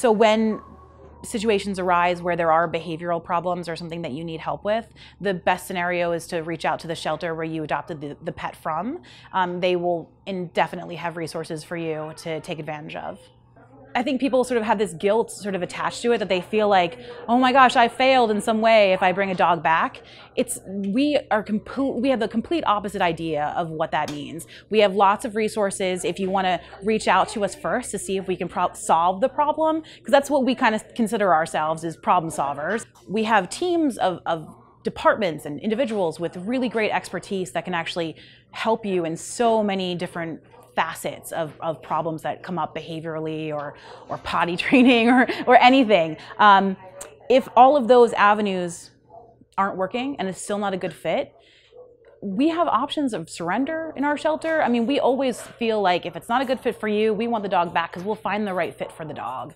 So when situations arise where there are behavioral problems or something that you need help with, the best scenario is to reach out to the shelter where you adopted the pet from. They will indefinitely have resources for you to take advantage of. I think people sort of have this guilt sort of attached to it, that they feel like, oh my gosh, I failed in some way if I bring a dog back. We have the complete opposite idea of what that means. We have lots of resources if you want to reach out to us first to see if we can solve the problem, because that's what we kind of consider ourselves, is problem solvers. We have teams of departments and individuals with really great expertise that can actually help you in so many different facets of problems that come up behaviorally or potty training or anything. If all of those avenues aren't working and it's still not a good fit, we have options of surrender in our shelter. I mean, we always feel like if it's not a good fit for you, we want the dog back because we'll find the right fit for the dog.